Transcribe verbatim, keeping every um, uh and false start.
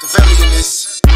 Machiavellian-ness.